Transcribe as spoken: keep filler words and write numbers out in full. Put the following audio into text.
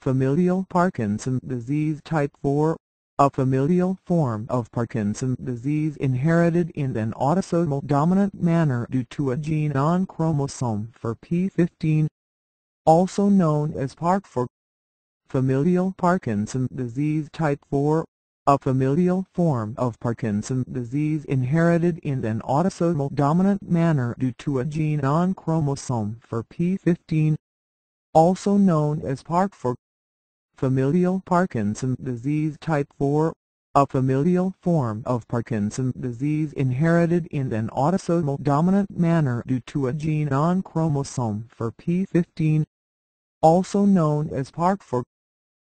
Familial Parkinson disease type four, a familial form of Parkinson's disease inherited in an autosomal dominant manner due to a gene on chromosome for P fifteen, also known as park four. Familial Parkinson's disease type four, a familial form of Parkinson's disease inherited in an autosomal dominant manner due to a gene on chromosome for P fifteen, also known as park four. Familial Parkinson's disease type four, a familial form of Parkinson's disease inherited in an autosomal dominant manner due to a gene on chromosome for P fifteen, also known as park four.